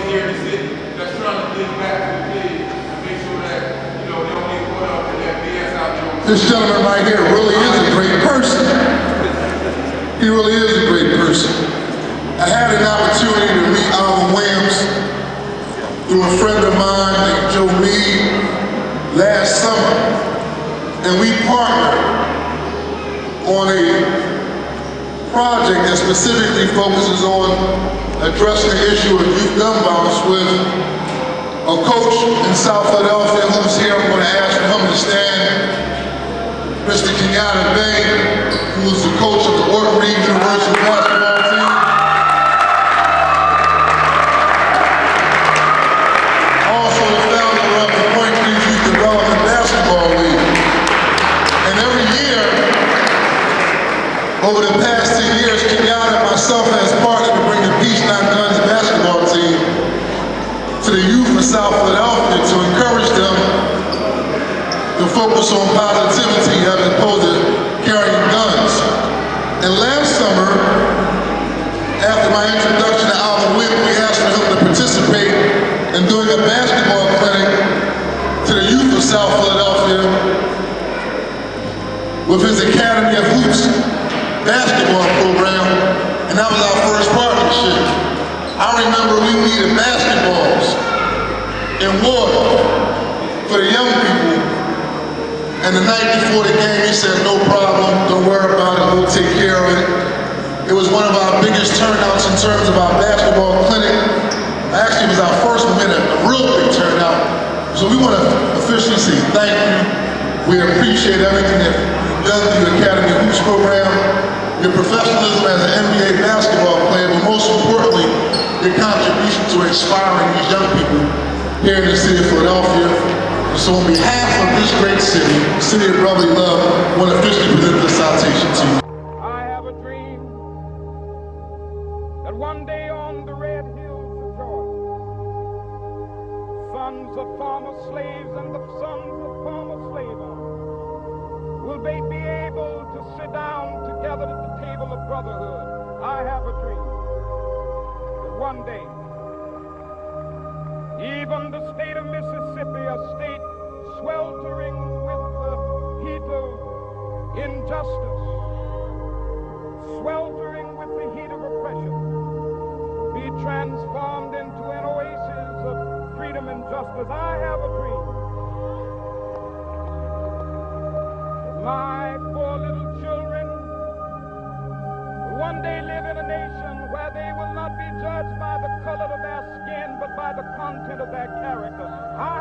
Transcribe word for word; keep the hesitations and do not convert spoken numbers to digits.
always here in the city that's trying to give back to the kids and make sure that, you know, they don't get caught up in that B S out there. This gentleman right here really is a great person. He really is a great person. I had an opportunity to meet Alvin Williams through a friend of mine named Joe Reed last summer, and we partnered on a project that specifically focuses on addressing the issue of youth gun violence with a coach in South Philadelphia who's here. I'm going to ask for him to stand, Mister Kenyatta Bay, who is the coach of the Orpheus Youth Development Basketball League. Also the founder of the Orpheus Youth Development Basketball League. And every year, over the past years, Kenyatta and myself has partnered to bring the Peace Not Guns basketball team to the youth of South Philadelphia to encourage them to focus on positivity as opposed to carrying guns. And last summer, after my introduction to Alvin Witt, we asked him to participate in doing a basketball clinic to the youth of South Philadelphia with his Academy of Hoops basketball program, and that was our first partnership. I remember we needed basketballs and water for the young people, and the night before the game he said, no problem, don't worry about it, we'll take care of it. It was one of our biggest turnouts in terms of our basketball clinic. Actually, it was our first minute, a real big turnout. So we want to officially say thank you. We appreciate everything that you've done through the Academy of Hoops program, your professionalism as an N B A basketball player, but most importantly, your contribution to inspiring these young people here in the city of Philadelphia. So on behalf of this great city, City of Brotherly Love, I want to officially present this citation to you. I have a dream that one day on the red hills of Georgia, sons of former slaves and the sons of former slave owners will they be able to sit down together at the table of brotherhood. I have a dream that one day, even the state of Mississippi, a state sweltering with the heat of injustice, sweltering with the heat of oppression, be transformed into an oasis of freedom and justice. I have a dream. My four little children will one day live in a nation where they will not be judged by the color of their skin, but by the content of their character. I